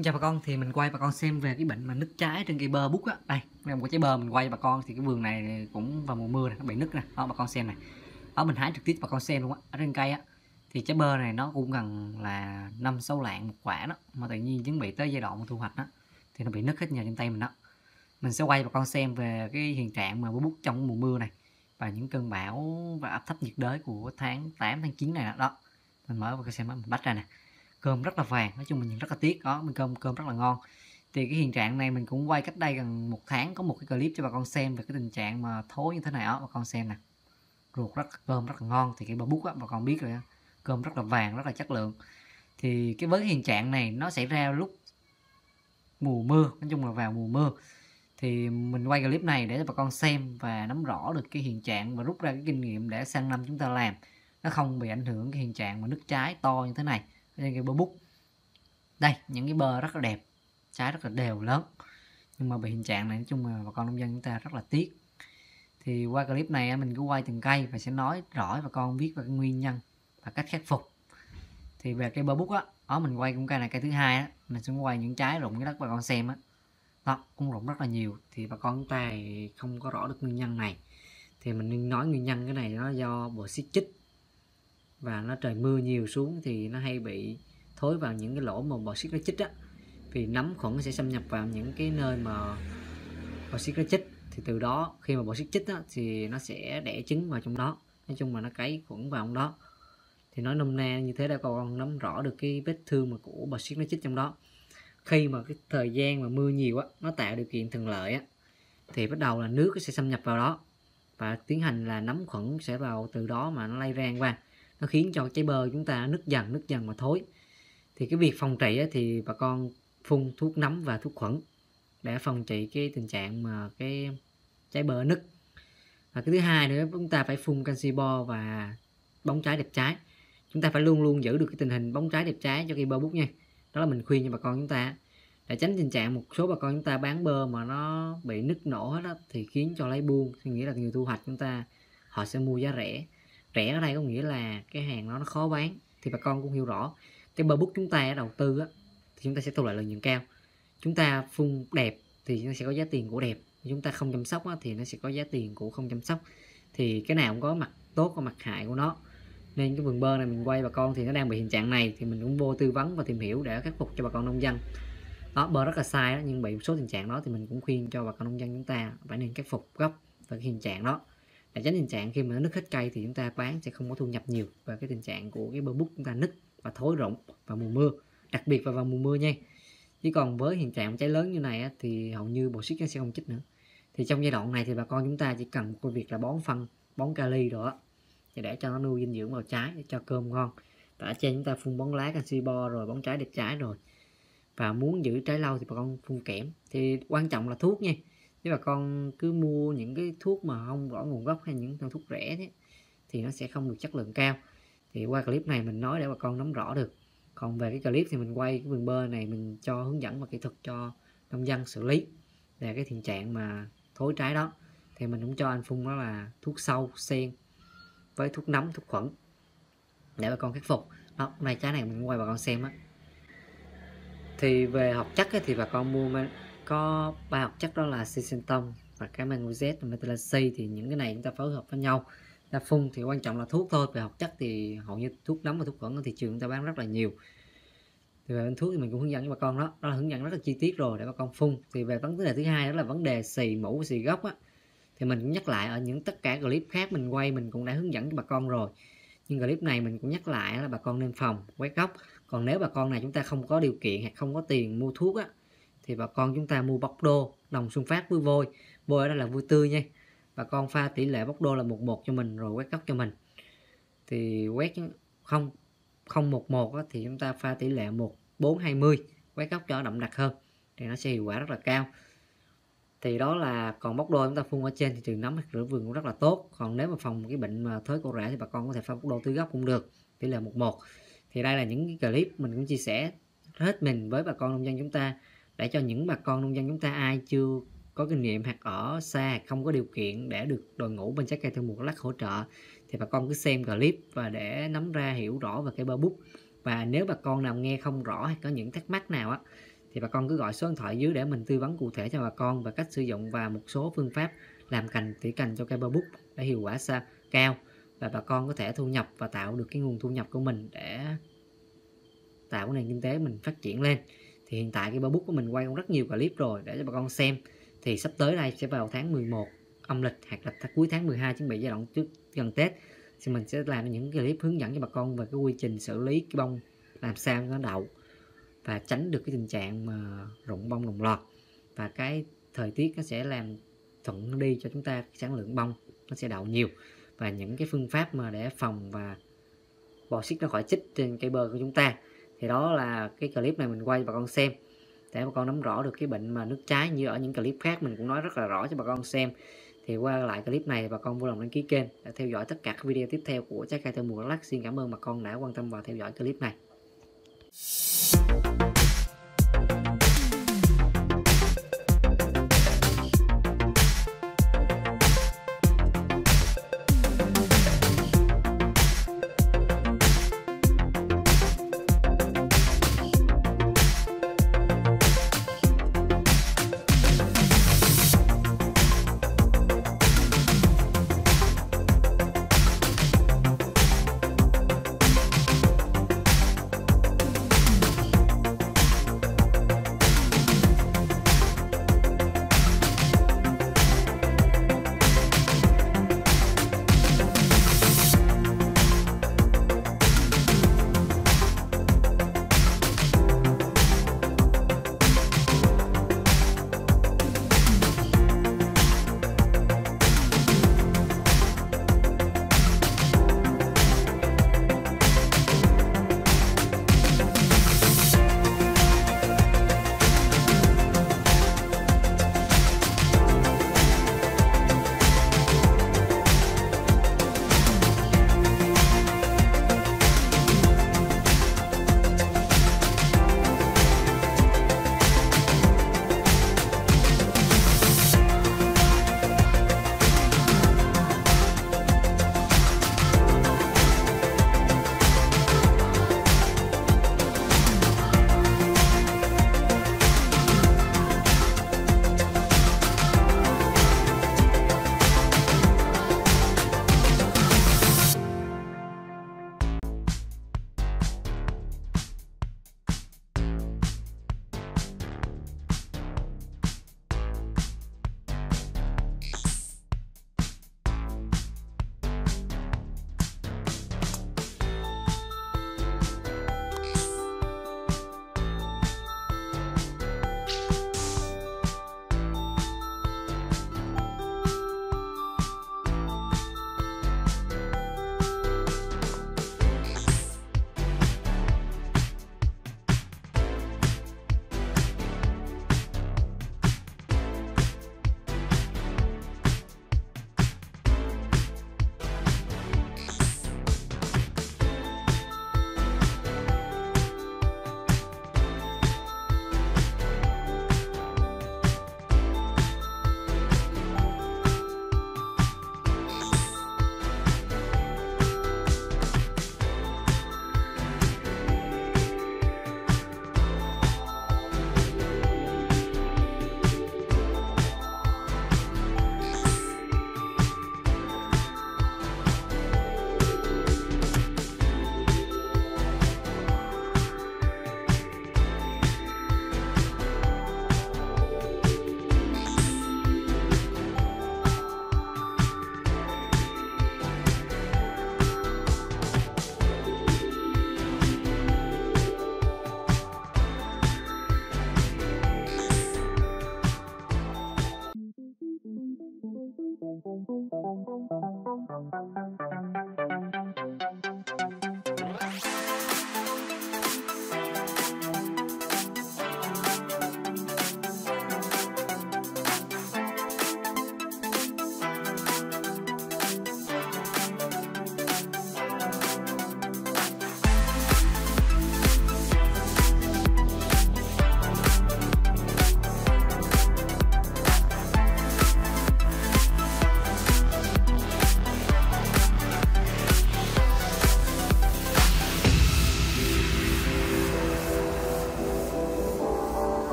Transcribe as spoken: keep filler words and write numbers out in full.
Xin chào bà con, thì mình quay bà con xem về cái bệnh mà nứt trái trên cây bơ bút á. Đây, đây một cái trái bơ mình quay bà con, thì cái vườn này cũng vào mùa mưa này nó bị nứt nè. Đó bà con xem này. Ở mình hái trực tiếp bà con xem luôn á. Ở trên cây á thì trái bơ này nó cũng gần là năm sáu lạng một quả đó, mà tự nhiên chuẩn bị tới giai đoạn thu hoạch đó thì nó bị nứt hết nhà trên tay mình đó. Mình sẽ quay bà con xem về cái hiện trạng mà bơ bút trong mùa mưa này và những cơn bão và áp thấp nhiệt đới của tháng tám tháng chín này đó. Đó. Mình mở bà con xem, mình bắt ra nè. Cơm rất là vàng, nói chung mình nhìn rất là tiếc đó, mình cơm cơm rất là ngon. Thì cái hiện trạng này mình cũng quay cách đây gần một tháng có một cái clip cho bà con xem về cái tình trạng mà thối như thế này đó, bà con xem nè. Ruột rất cơm rất là ngon, thì cái bơ bút á bà con biết rồi đó. Cơm rất là vàng, rất là chất lượng. Thì cái với hiện trạng này nó xảy ra lúc mùa mưa, nói chung là vào mùa mưa. Thì mình quay clip này để cho bà con xem và nắm rõ được cái hiện trạng và rút ra cái kinh nghiệm để sang năm chúng ta làm nó không bị ảnh hưởng cái hiện trạng mà nứt trái to như thế này. Cái bơ bút đây, những cái bơ rất là đẹp, trái rất là đều lớn, nhưng mà bị hiện trạng này nói chung là bà con nông dân chúng ta rất là tiếc. Thì qua clip này mình cứ quay từng cây và sẽ nói rõ bà con biết về cái nguyên nhân và cách khắc phục. Thì về cây bơ bút á, đó mình quay cũng cây này cây thứ hai á, mình sẽ quay những trái rụng cái đất bà con xem á, đó cũng rụng rất là nhiều. Thì bà con chúng ta không có rõ được nguyên nhân này thì mình nên nói nguyên nhân cái này nó do bọ xít chích và nó trời mưa nhiều xuống thì nó hay bị thối vào những cái lỗ mà bọ xít nó chích á, vì nấm khuẩn sẽ xâm nhập vào những cái nơi mà bọ xít nó chích, thì từ đó khi mà bọ xít chích á thì nó sẽ đẻ trứng vào trong đó, nói chung là nó cấy khuẩn vào trong đó. Thì nói nôm na như thế đã còn nắm rõ được cái vết thương mà của bọ xít nó chích trong đó. Khi mà cái thời gian mà mưa nhiều á, nó tạo điều kiện thuận lợi á, thì bắt đầu là nước sẽ xâm nhập vào đó và tiến hành là nấm khuẩn sẽ vào từ đó mà nó lây ran qua, nó khiến cho trái bơ chúng ta nứt dần nứt dần mà thối. Thì cái việc phòng trị thì bà con phun thuốc nấm và thuốc khuẩn để phòng trị cái tình trạng mà cái trái bơ nứt. Và cái thứ hai nữa, chúng ta phải phun canxi bo và bóng trái đẹp trái. Chúng ta phải luôn luôn giữ được cái tình hình bóng trái đẹp trái cho cây bơ bút nha. Đó là mình khuyên cho bà con chúng ta, để tránh tình trạng một số bà con chúng ta bán bơ mà nó bị nứt nổ hết đó, thì khiến cho lấy buôn, thì nghĩa là người thu hoạch chúng ta họ sẽ mua giá rẻ. Rẻ ở đây có nghĩa là cái hàng nó nó khó bán. Thì bà con cũng hiểu rõ, cái bơ bút chúng ta đầu tư á, thì chúng ta sẽ thu lại lợi nhuận cao. Chúng ta phun đẹp thì nó sẽ có giá tiền của đẹp, chúng ta không chăm sóc á, thì nó sẽ có giá tiền của không chăm sóc. Thì cái nào cũng có mặt tốt và mặt hại của nó. Nên cái vườn bơ này mình quay bà con thì nó đang bị hiện trạng này, thì mình cũng vô tư vấn và tìm hiểu để khắc phục cho bà con nông dân. Đó, bơ rất là sai đó, nhưng bị một số tình trạng đó thì mình cũng khuyên cho bà con nông dân chúng ta phải nên khắc phục gấp về cái hiện trạng đó, để tránh tình trạng khi mà nó nứt hết cây thì chúng ta bán sẽ không có thu nhập nhiều, và cái tình trạng của cái bơ bút chúng ta nứt và thối rụng vào mùa mưa, đặc biệt vào vào mùa mưa nha. Chứ còn với hiện trạng trái lớn như này thì hầu như bọ xít nó sẽ không chích nữa. Thì trong giai đoạn này thì bà con chúng ta chỉ cần một việc là bón phân, bón kali rồi thì để cho nó nuôi dinh dưỡng vào trái để cho cơm ngon. Và ở trên chúng ta phun bón lá canxi bo rồi bón trái đẹp trái rồi, và muốn giữ trái lâu thì bà con phun kẽm. Thì quan trọng là thuốc nha. Nếu bà con cứ mua những cái thuốc mà không rõ nguồn gốc hay những thuốc rẻ thế, thì nó sẽ không được chất lượng cao. Thì qua clip này mình nói để bà con nắm rõ được. Còn về cái clip thì mình quay cái vườn bơ này, mình cho hướng dẫn và kỹ thuật cho nông dân xử lý về cái tình trạng mà thối trái đó. Thì mình cũng cho anh phun đó là thuốc sâu sen với thuốc nấm, thuốc khuẩn để bà con khắc phục. Đó, hôm nay trái này mình quay bà con xem á. Thì về học chất thì bà con mua mà có ba hợp chất đó là xi-xantông và cái magnozet và metalaxi. Thì những cái này chúng ta phối hợp với nhau ta phun, thì quan trọng là thuốc thôi. Về hợp chất thì hầu như thuốc nấm và thuốc khuẩn ở thị trường chúng ta bán rất là nhiều. Thì về bên thuốc thì mình cũng hướng dẫn cho bà con đó, đó là hướng dẫn rất là chi tiết rồi để bà con phun. Thì về vấn đề thứ hai đó là vấn đề xì mũ xì gốc á, thì mình cũng nhắc lại ở những tất cả clip khác mình quay mình cũng đã hướng dẫn cho bà con rồi, nhưng clip này mình cũng nhắc lại là bà con nên phòng quét gốc. Còn nếu bà con này chúng ta không có điều kiện hoặc không có tiền mua thuốc á, thì bà con chúng ta mua bóc đô đồng xuân phát với vôi. Vôi ở đây là vôi tươi nha. Bà con pha tỷ lệ bóc đô là một một cho mình rồi quét gốc cho mình. Thì quét không không một một thì chúng ta pha tỷ lệ một bốn hai mươi quét gốc cho đậm đặc hơn, thì nó sẽ hiệu quả rất là cao. Thì đó là còn bóc đô chúng ta phun ở trên thì trừ nấm hoặc rửa vườn cũng rất là tốt. Còn nếu mà phòng cái bệnh mà thối cổ rễ thì bà con có thể pha bóc đô tưới gốc cũng được, tỷ lệ một một. Thì đây là những cái clip mình cũng chia sẻ hết mình với bà con nông dân chúng ta, để cho những bà con nông dân chúng ta ai chưa có kinh nghiệm hoặc ở xa không có điều kiện để được đội ngũ bên Trái Cây Theo Mùa Đắk Lắk hỗ trợ, thì bà con cứ xem clip và để nắm ra hiểu rõ về cây bơ bút. Và nếu bà con nào nghe không rõ hay có những thắc mắc nào á, thì bà con cứ gọi số điện thoại dưới để mình tư vấn cụ thể cho bà con và cách sử dụng và một số phương pháp làm cành tỉa cành cho cây bơ bút để hiệu quả xa cao, và bà con có thể thu nhập và tạo được cái nguồn thu nhập của mình để tạo cái nền kinh tế mình phát triển lên. Thì hiện tại cái bơ bút của mình quay cũng rất nhiều clip rồi để cho bà con xem. Thì sắp tới đây sẽ vào tháng mười một âm lịch hoặc là cuối tháng mười hai, chuẩn bị giai đoạn trước gần Tết, thì mình sẽ làm những clip hướng dẫn cho bà con về cái quy trình xử lý cái bông làm sao cho nó đậu và tránh được cái tình trạng mà rụng bông đồng loạt, và cái thời tiết nó sẽ làm thuận nó đi cho chúng ta sản lượng bông nó sẽ đậu nhiều, và những cái phương pháp mà để phòng và bò xít nó khỏi chích trên cây bơ của chúng ta. Thì đó là cái clip này mình quay bà con xem để bà con nắm rõ được cái bệnh mà nước trái. Như ở những clip khác mình cũng nói rất là rõ cho bà con xem. Thì qua lại clip này bà con vô lòng đăng ký kênh để theo dõi tất cả các video tiếp theo của Trái Cây Theo Mùa Đắk Lắk. Xin cảm ơn bà con đã quan tâm và theo dõi clip này.